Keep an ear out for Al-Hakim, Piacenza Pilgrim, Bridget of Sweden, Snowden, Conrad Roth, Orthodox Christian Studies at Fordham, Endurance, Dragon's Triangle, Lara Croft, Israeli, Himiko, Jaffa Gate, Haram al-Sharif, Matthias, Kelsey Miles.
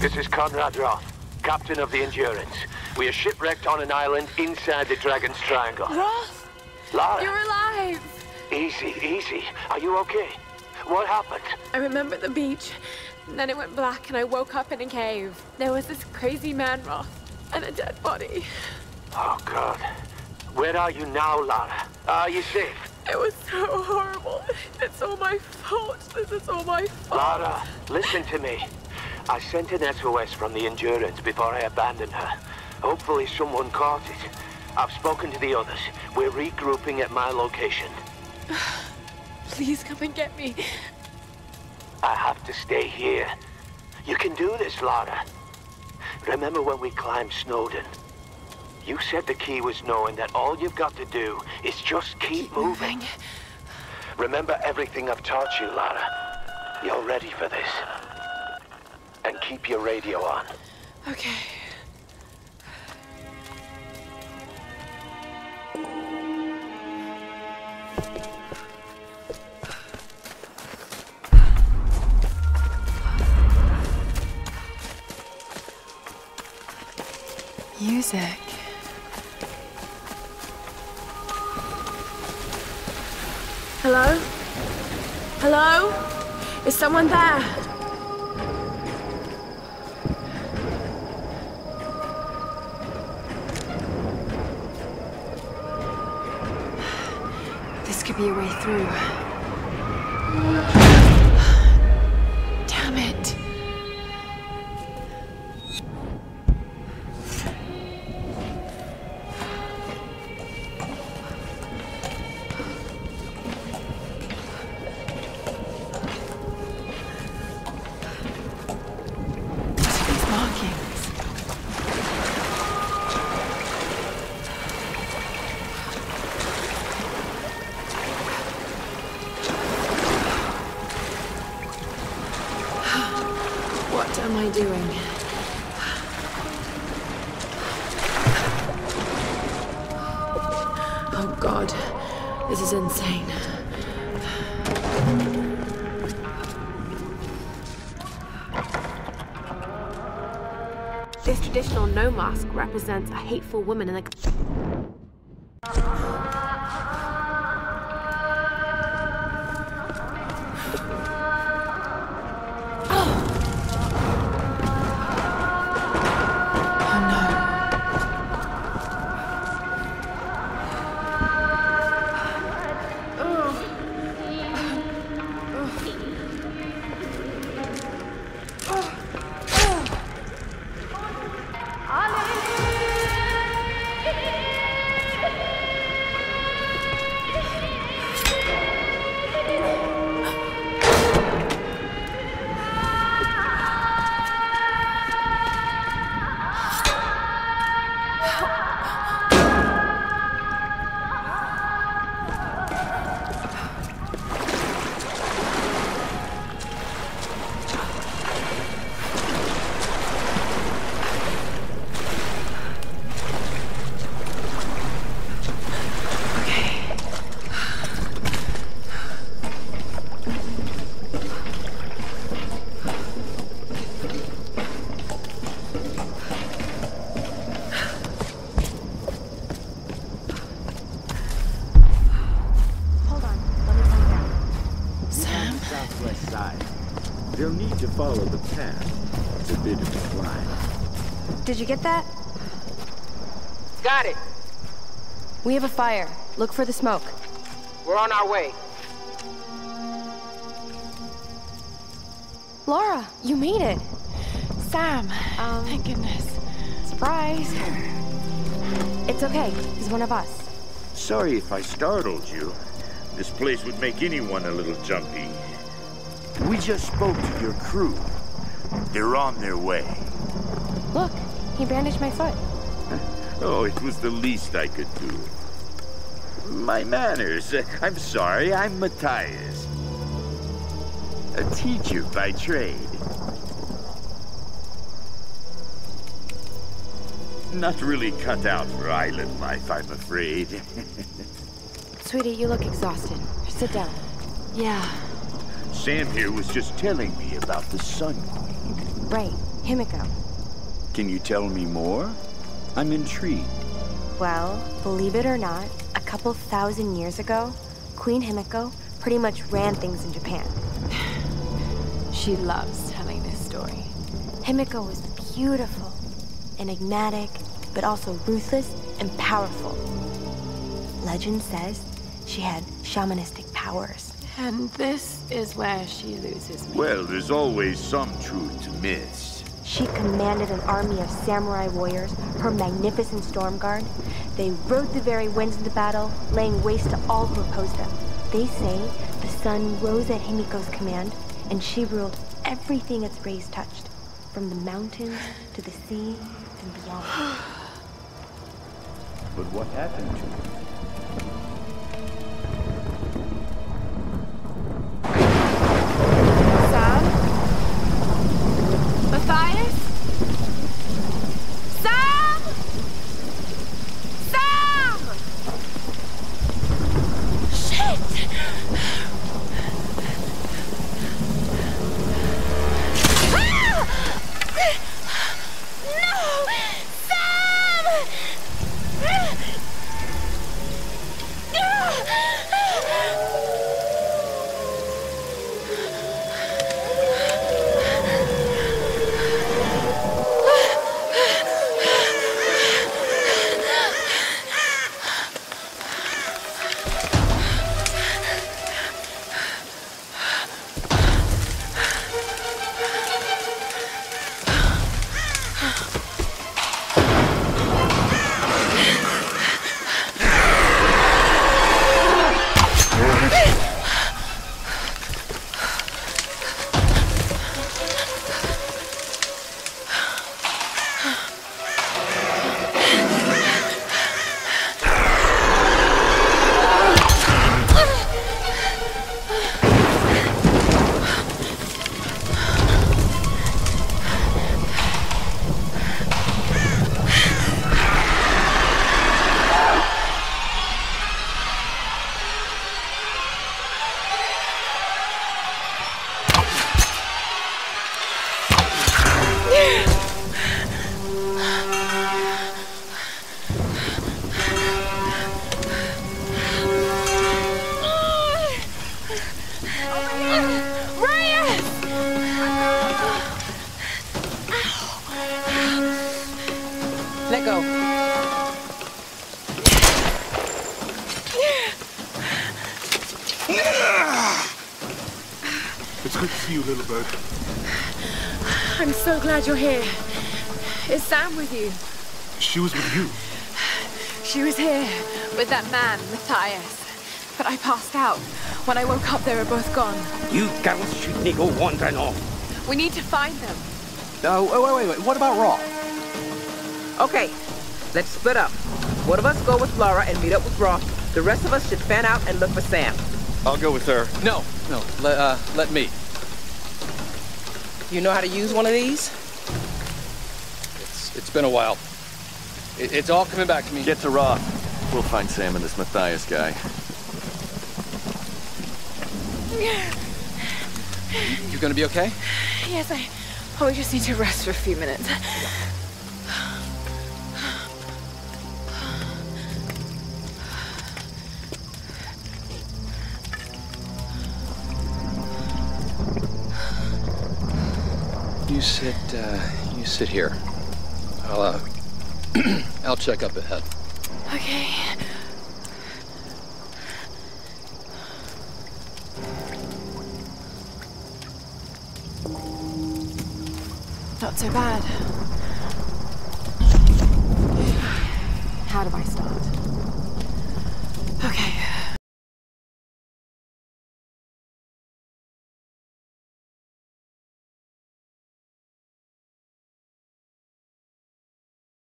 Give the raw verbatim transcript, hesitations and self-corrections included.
This is Conrad Roth, captain of the Endurance. We are shipwrecked on an island inside the Dragon's Triangle. Roth! Lara! You're alive! Easy, easy. Are you okay? What happened? I remember the beach, and then it went black and I woke up in a cave. There was this crazy man, Roth, and a dead body. Oh, God. Where are you now, Lara? Are you safe? It was so horrible. It's all my fault. This is all my fault. Lara, listen to me. I sent an S O S from the Endurance before I abandoned her. Hopefully someone caught it. I've spoken to the others. We're regrouping at my location. Please come and get me. I have to stay here. You can do this, Lara. Remember when we climbed Snowden? You said the key was knowing that all you've got to do is just keep, keep moving. moving. Remember everything I've taught you, Lara. You're ready for this. And keep your radio on. Okay. Music. Hello? Hello? Is someone there? Be a way through. Damn it. These markings. What am I doing? Oh God, this is insane. This traditional no mask represents a hateful woman in the... They'll need to follow the path. It's a bit of a climb. Did you get that? Got it. We have a fire. Look for the smoke. We're on our way. Lara, you made it. Sam, um, thank goodness. Surprise. It's okay. He's one of us. Sorry if I startled you. This place would make anyone a little jumpy. We just spoke to your crew. They're on their way. Look, he bandaged my foot. Oh, it was the least I could do. My manners. I'm sorry, I'm Matthias. A teacher by trade. Not really cut out for island life, I'm afraid. Sweetie, you look exhausted. Sit down. Yeah. Sam here was just telling me about the Sun Queen. Right. Himiko. Can you tell me more? I'm intrigued. Well, believe it or not, a couple thousand years ago, Queen Himiko pretty much ran things in Japan. She loves telling this story. Himiko was beautiful, enigmatic, but also ruthless and powerful. Legend says she had shamanistic powers. And this is where she loses me. Well, there's always some truth to myths. She commanded an army of samurai warriors, her magnificent storm guard. They rode the very winds of the battle, laying waste to all who opposed them. They say the sun rose at Himiko's command, and she ruled everything its rays touched, from the mountains to the sea and beyond. But what happened to her? Matthias? Sam? Sam! Shit! Ah! No! Sam! Ah! You're here. Is Sam with you? She was with you. She was here with that man, Matthias. But I passed out. When I woke up, they were both gone. You girls shouldn't go wandering off. We need to find them. No, oh, oh, wait, wait, wait. What about Roth? Okay, let's split up. One of us go with Lara and meet up with Roth. The rest of us should fan out and look for Sam. I'll go with her. No, no, let, uh, let me. You know how to use one of these? It's been a while. It, it's all coming back to me. Get to Roth. We'll find Sam and this Matthias guy. You gonna be okay? Yes, I probably just need to rest for a few minutes. You sit, uh, you sit here. I'll, uh, I'll check up ahead. Okay. Not so bad. How do I start?